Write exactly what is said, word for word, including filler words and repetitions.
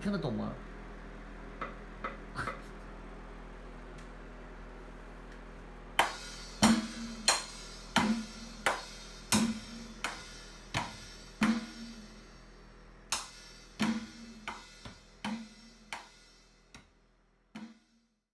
你看得懂吗？